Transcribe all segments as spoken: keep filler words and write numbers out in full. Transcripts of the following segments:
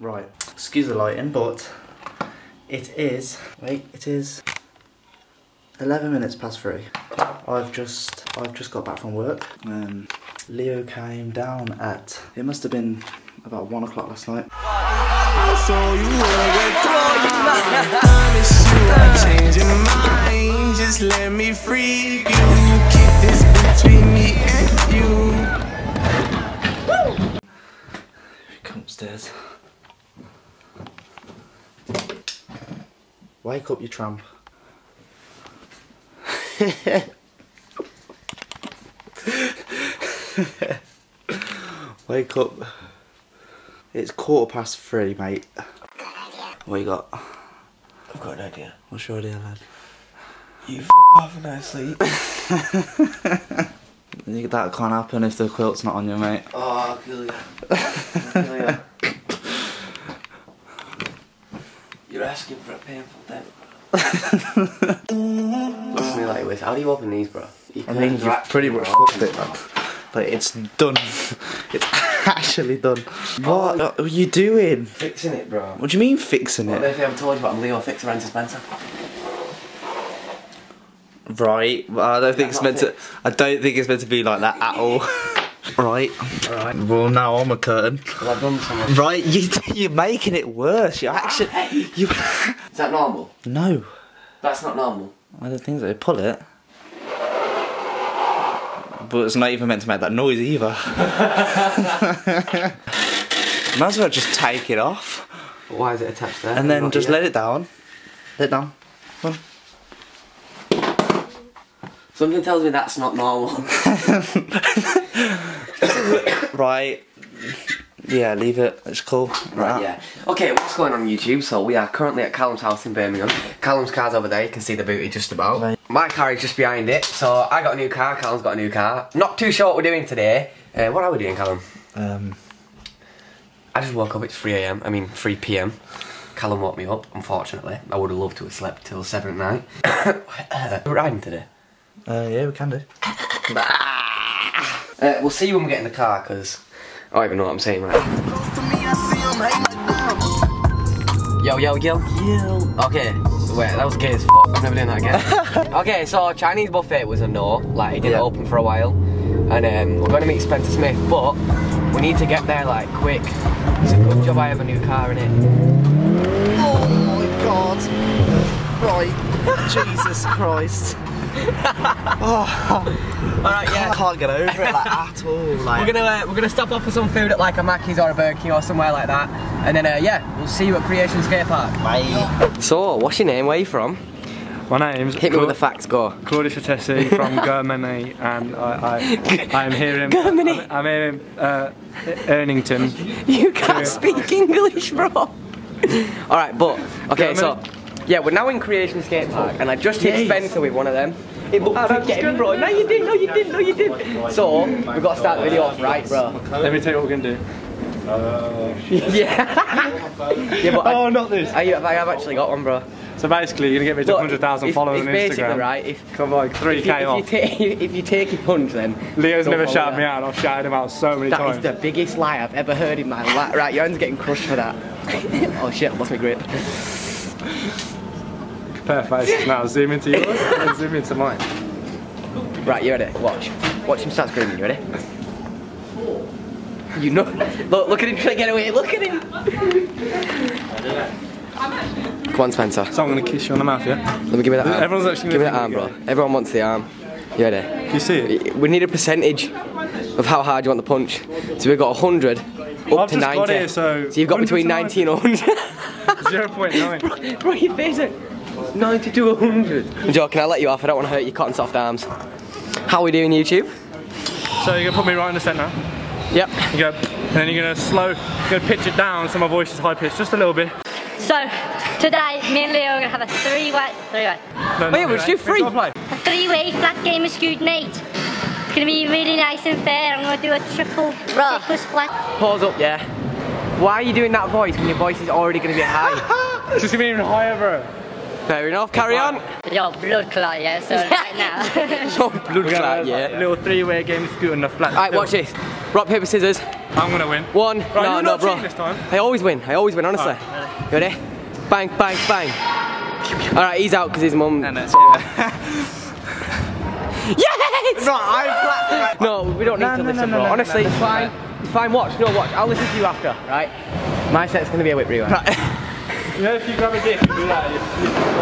Right, excuse the lighting, but it is, wait, it is eleven minutes past three. I've just, I've just got back from work. Um, Leo came down at, it must have been about one o'clock last night. So you mind, just let me free. You keep this between me and you. Come upstairs. Wake up, you tramp. Wake up. It's quarter past three, mate. I've got an idea. What you got? I've got an idea. What's your idea, lad? You f*** off and I sleep. That can't happen if the quilt's not on you, mate. Oh, I'll kill you. I'll kill you. You're asking for a painful death. Look at me like this. How do you open these, bro? You I mean, you've pretty much fucked it, man. Like, it's done. It's actually done. What? What are you doing? Fixing it, bro. What do you mean fixing it? What if I haven't told you about I'm Leo Fixer and Spencer? Right. Well, I don't think it's meant to. I don't think it's meant to be like that at all. Right. All right. Well, now I'm a curtain. Well, I've done something. Right. You, you're making it worse. You're actually. You. Is that normal? No. That's not normal. I don't think so. Pull it. But it's not even meant to make that noise either. Might as well just take it off. Why is it attached there? And then just let it down. Let it down. Come on. Something tells me that's not normal. Right. Yeah, leave it. It's cool. Right, right. Yeah. Okay, what's going on YouTube? So we are currently at Callum's house in Birmingham. Callum's car's over there. You can see the booty just about. Right. My car is just behind it. So I got a new car. Callum's got a new car. Not too sure what we're doing today. Uh, what are we doing, Callum? Um. I just woke up. It's three A M I mean, three P M Callum woke me up. Unfortunately, I would have loved to have slept till seven at night. We're riding today. Uh, yeah, we can do. uh, we'll see you when we get in the car, cause. I don't even know what I'm saying right now. Yo, yo, yo. Yo. Okay, wait, that was gay as fuck. I'm never doing that again. Okay, so Chinese buffet was a no. Like, it didn't yeah. open for a while. And um, we're going to meet Spencer Smith, but we need to get there, like, quick. It's a good job I have a new car in it. Oh my god. Right. Jesus Christ. Oh. All right, yeah. I can't get over it like, at all. Like. We're gonna uh, we're gonna stop off for some food at like a Mackey's or a Burger King or somewhere like that, and then uh, yeah, we'll see you at Creation Skatepark. Bye. So, what's your name? Where are you from? My name's hit me Cla with the facts. Go. Claudius Vertesi from Germany, and I I, I am here in Germany. I'm, I'm here in uh, Ernington. You can't speak English, bro. All right, but okay, Germany. So. Yeah, we're now in Creation Skatepark, and I just hit Spencer with one of them. It looked oh, getting bro. No, you didn't. No, you didn't. No, you didn't. So we've got to start the video off right, bro. Let me tell you what we're gonna do. Uh, yeah. Yeah, but oh, I, not this. I, I have actually got one, bro. So basically, you're gonna get me to one hundred thousand followers on Instagram. Basically, right? If come like three K off. If you, if you take your punch, then Leo's never shouted me out. I've shouted him out so many times. That is the biggest lie I've ever heard in my life. Right, your hand's getting crushed for that. Oh shit, I lost my grip. Perfect. Now zoom into yours and zoom into mine. Right, you ready? Watch. Watch him start screaming. You ready? You know. Look, look at him trying to get away. Look at him. Come on, Spencer. So I'm gonna kiss you on the mouth, yeah? Let me give me that arm. Everyone's actually give me that arm, bro. Everyone wants the arm. You ready? Can you see it? We need a percentage of how hard you want the punch. So we've got one hundred up I've to ninety. Got it, so, so you've got between ninety and one hundred. zero point nine. Bro, bro, your face. ninety to one hundred. Joe, can I let you off? I don't want to hurt your cotton soft arms. How are we doing, YouTube? So you're going to put me right in the centre. Yep. You go, and then you're going to slow, you're going to pitch it down so my voice is high pitched just a little bit. So, today, me and Leo are going to have a three-way, three-way. No, wait, we'll do three. A three-way flat game of Screwed Mate. It's going to be really nice and fair. I'm going to do a triple, six flat. Pause up, yeah. Why are you doing that voice when your voice is already going to be high? It's just going to be even higher, bro. Fair enough, carry on. Yo, blood clot, yeah, so right now. Yo, blood clot, yeah. Little three-way game scoot on the flat. Alright, watch this. Rock, paper, scissors. I'm gonna win. One. Right, no, you're no, not bro. This time. I always win. I always win. Honestly. Right, you ready? Bang, bang, bang. All right, he's out because his mum. No, no, yes. No, I. No, we don't need no, to no, listen, no, bro. No, honestly, no, no, no. Fine. Fine. Watch. No, watch. I'll listen to you after. Right. My set's gonna be a whip rewind. Right. You know if you grab a dick, you do that.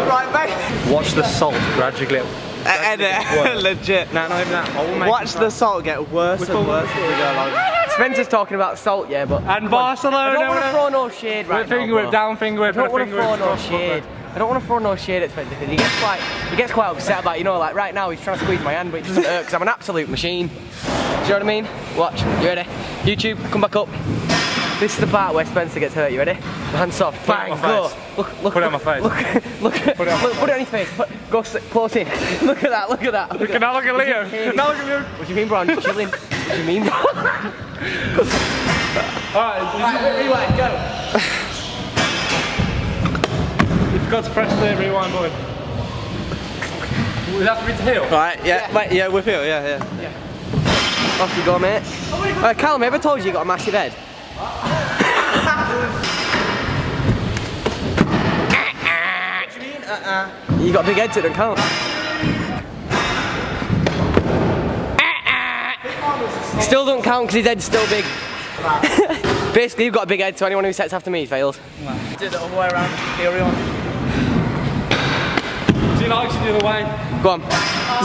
Right, mate. Watch the salt gradually. And uh, legit. No, not even that. I'll Watch the salt get worse and worse as we go along. Spencer's talking about salt, yeah, but and Barcelona. I don't want to throw no shade right now. Finger whip, down finger whip. I don't want to throw no shade. I don't want to throw no shade at Spencer because he gets quite, he gets quite upset about, you know, like right now he's trying to squeeze my hand, but it doesn't hurt because I'm an absolute machine. Do you know what I mean? Watch. You ready? YouTube, come back up. This is the part where Spencer gets hurt. You ready? Hands soft. Bang. Go. Look. Look. Put it on my face. Look. Look. Put it on my face. Put it on your face. Put, go close in. Look at that. Look at that. Look at that. Look at Liam. Now look at Liam. What do you mean, bro? I'm chilling. What do you mean, bro? All right. Rewind. Go. You forgot to press the rewind button. Would that be to heel? Right. Yeah. Yeah. Yeah. With heel. Yeah. Yeah. Yeah. Off you go, mate. Uh, Callum, ever told you you got a massive head? What do you mean? Uh uh. You got big heads, it don't count. Still don't count because his head's still big. Basically, you've got a big head, so anyone who sets after me fails. Do the other way around. Carry on. Do you like to do the way? Go on.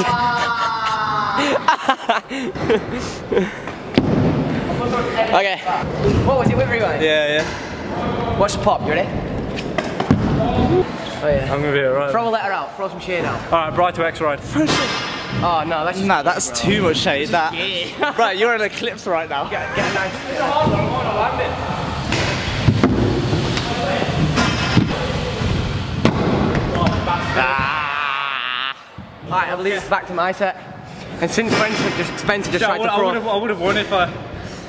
Ah. Okay. What was it with rewind? Yeah, yeah. Watch the pop, you ready? Oh yeah. I'm gonna be alright. Throw a letter out, throw some shade out. Alright, bright to X ride. Oh no, that's just Nah, that's bro. too much shade. That Right, you're in an eclipse right now. Get, get a nice It's a hard one, I wanna land it. Alright, I'll leave this back to my set. And since Spencer just Spencer just tried to throw I would have won if I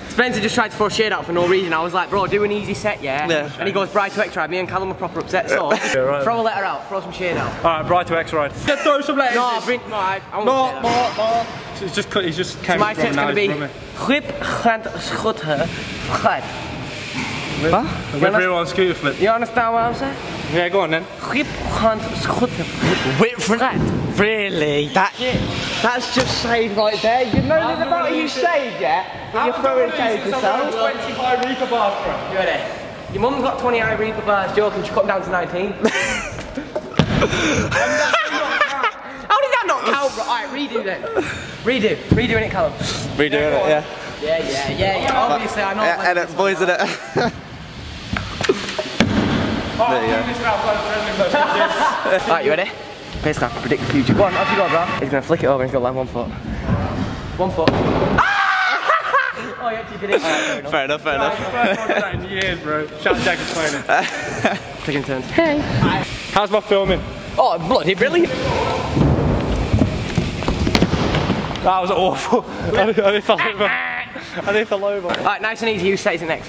Spencer just tried to throw shade out for no reason. I was like, bro, do an easy set, yeah? yeah. And he goes, Bright to X ride. Me and Callum are proper upset, so yeah, right. Throw a letter out, throw some shade out. Alright, Bright to X ride. Just throw some letters. No, bring, no, I, I won't no, more, more. So it's just, he's just came so my set's going to be, grip, hand, schot, her, flip. What? Whip rear on scooter flip. You understand what I'm saying? Yeah, go on then. Grip, hand, schot, her, whip, flip. Really? That shit. That's just shade right there. You know nothing about you shade, yeah? You're throwing shade to yourself. twenty high reaper bars, bro. You ready? Your mum's got twenty high reaper bars, joking, she cut them down to nineteen. How did that not count, bro? Alright, redo then. Redo. Redoing it, Callum. Redoing yeah, it, yeah. Yeah, yeah, yeah, yeah. Obviously, I know. Yeah, edit, boys, edit. Alright, you ready? Pace now, predict the future. Go on, off you go, bro. He's gonna flick it over and he's gonna land one foot. One foot. Oh, yeah, you did it. Right, fair enough, fair enough. I've done that in years, bro. Shout out Jack Dauth. Click and turn. Hey. Hi. How's my filming? Oh, bloody brilliant. That was awful. I nearly fell over. I nearly fell over. Alright, nice and easy. Who stays it next?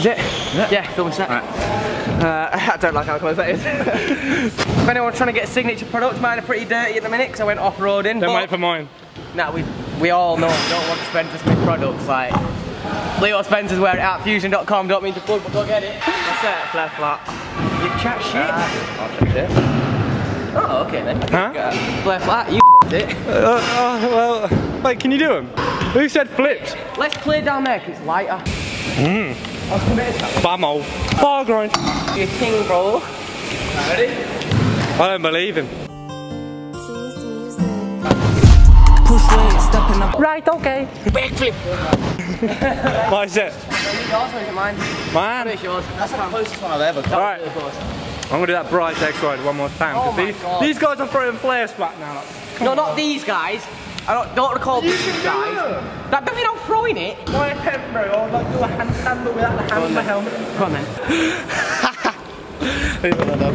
Is it? Yeah, yeah filming set. Right. Uh, I don't like how close that is. If anyone's trying to get a signature product, mine are pretty dirty at the minute because I went off-roading. Don't wait for mine. Nah, we we all know we don't want Spencer Smith products like Leo Spencer's wear it out, Fusion dot com, don't mean to plug, but go get it. That's it, flat flat. You chat shit. Uh, I'll chat shit. Oh, okay then. Huh? Flare flat, you it. Uh, uh, well, like, can you do them? Who said flips? Let's play down there, because it's lighter. Mmm. I'll commit to that. Bam-o. Bar grind. You're king, bro. Ready? I don't believe him. Right, okay. Backflip. What is it? Yours or is it mine? Mine. It's yours. That's the closest one I've ever come. Alright. I'm going to do that bright X ride one more time. Oh my these, God. these guys are throwing flare splat now. Come no, on. Not these guys. I don't, don't recall you these guys. Do that doesn't I'm throwing it. My attempt, bro. I'll like, do a handstand but without the hand on my helmet. Come on then.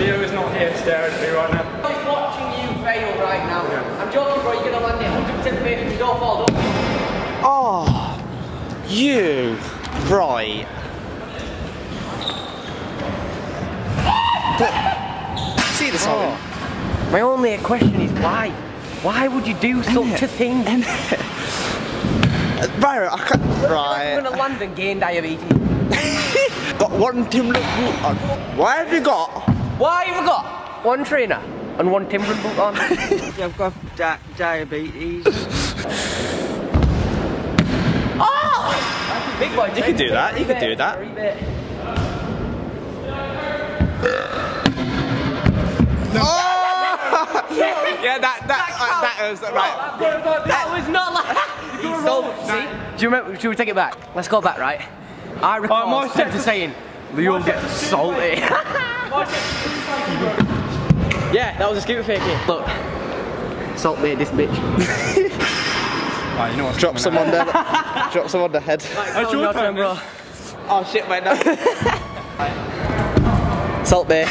Leo is not here staring at me right now. He's watching you fail right now. Yeah. I'm joking, bro. You're going to land it. You don't fall, don't you? Oh, you right. See the song. Oh. My only question is why? Why would you do such a thing? Right, I can't. Right. You're going to London getting diabetes. Got one Timberland boot on. Why have you got? Why have you got one trainer and one Timberland boot on? Yeah, I've got di diabetes. Oh! Big boy, you could do that. You could do that. Oh! Yeah, that that uh, that was right. That, that was not like. You're so, see? Do you remember? Should we take it back? Let's go back, right? I recall oh, Spencer to saying, Leo gets salty. Yeah, that was a scuba fake here. Look, Salt Bae this bitch. Right, you know what? Drop someone there. Drop someone on the head. Like, so nothing, bro. Oh shit, my nose. Salt Bae.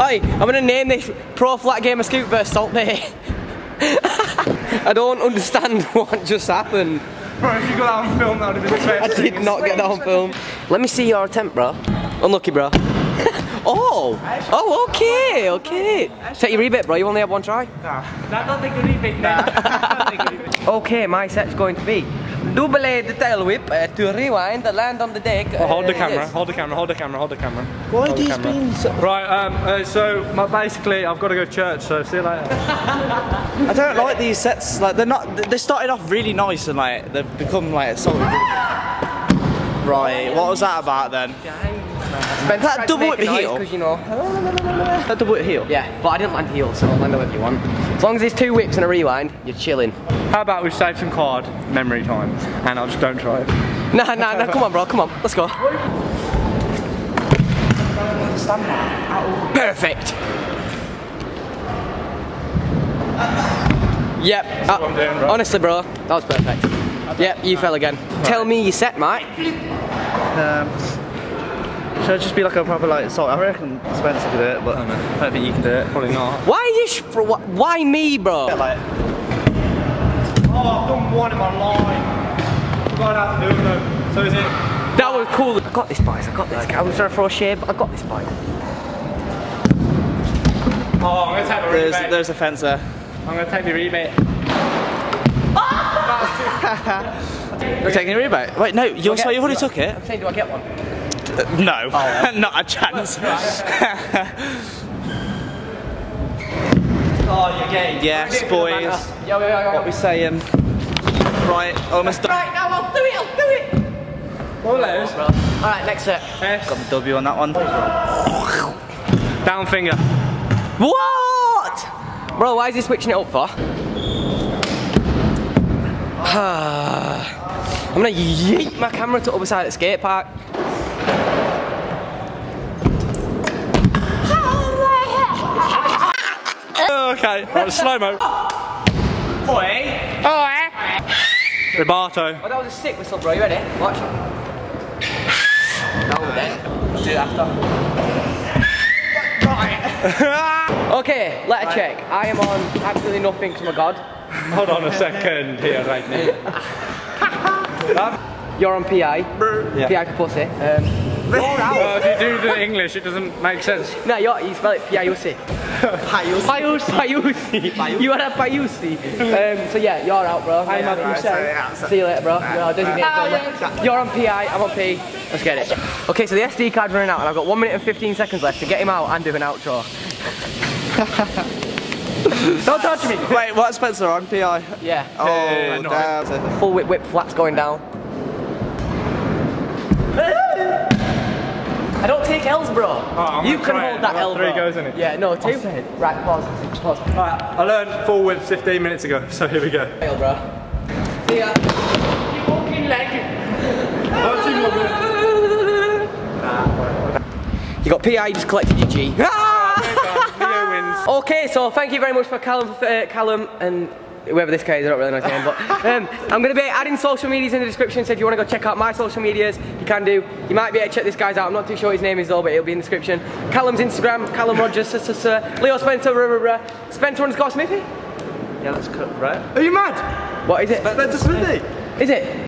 Oi, I'm gonna name this pro flat game of scoop versus Salt Bae. I don't understand what just happened. Bro, if you got that on film, that would have been interesting. I did not get that on film. Let me see your attempt, bro. Unlucky, bro. Oh! Oh, okay, okay. Take your rebate, bro. You only have one try. Nah. I don't think the rebate, nah. Okay, my set's going to be double the tail whip uh, to rewind the land on the deck. Uh, well, hold the camera, yes. Hold the camera, hold the camera, hold the camera. Why do you spin so? Right, um, uh, so my, basically I've got to go to church, so see you later. I don't like these sets, like they're not, they started off really nice and like they've become like so. Right, what was that about then? Spent that double whip heel? You know, that double whip heel? Yeah, but I didn't land heel, so I'll land whatever you want. As long as there's two whips and a rewind, you're chilling. How about we save some card memory time, and I just don't try it. Nah, nah, nah, come on bro, come on, let's go. Perfect! Yep, uh, doing, bro. Honestly bro, that was perfect. Yep, you know. Fell again. Right. Tell me you set, mate. Um, Should it just be like a proper like salt? I reckon Spencer could do it, but I don't think you can do it. Probably not. Why are you? Sh why me, bro? Yeah, like, oh, I've done one in my life. God, I have to do them. So is it? That was cool. I got this bike. I got this. I was trying to throw a shave, but I got this bike. Oh, I'm gonna take my rebate. There's, there's a fencer. I'm gonna take the rebate. Oh! You're taking a rebate? Wait, no. You're so you've already took it. I'm saying, do I get one? No, oh. Not a chance. Oh, you're gay. Yes, boys. Yo, yo, yo, yo. What we saying? Right, almost done. Right, now I'll do it, I'll do it. All those. Alright, next set. Yes. Got the W on that one. Down finger. What? Bro, why is he switching it up for? I'm gonna yeet my camera to the other side of the skate park. Okay, right, slow-mo. Oi! Oi! Roberto. Oh, that was a sick whistle, bro. You ready? Watch. Now we're dead. Do it after. Right. Okay, let her check. I am on absolutely nothing from a god. Hold on a second here right now. You're on P I. Yeah. P I for pussy. Um, Uh, if you do the English, it doesn't make sense. No, you're, you spell it Piayusi. Piayusi. Piayusi. You are a Piayusi. Um, so yeah, you're out, bro. I'm yeah, out. Right, so see you later, bro. Nah, you're, nah, nah, yeah. You're on P I. I'm on P. Let's get it. Okay, so the S D card's running out, and I've got one minute and fifteen seconds left to get him out and do an outro. Don't touch me. Wait, what? Spencer on P I. Yeah. Oh, uh, damn. Full whip, whip, flaps going down. I don't take L's, bro. Oh, you can hold it. That L, three bro. Goes in it. Yeah, no, two. Awesome. Right, pause, pause. Alright, I learned four whips fifteen minutes ago, so here we go. L, bro. See ya. You fucking like it. Don't see more whips. You got P I, you just collected your G. Ah! Leo wins. Okay, so thank you very much for Callum, uh, Callum and... whoever this guy is, I don't really know his name, but um, I'm going to be adding social medias in the description, so if you want to go check out my social medias, you can do. You might be able to check this guy's out, I'm not too sure his name is though, but it'll be in the description. Callum's Instagram, Callum Rogers, sir, sir, sir. Leo Spencer, ruh, ruh, ruh. Spencer underscore Smithy? Yeah, that's cut, right? Are you mad? What is it? Spencer Smithy! Is it?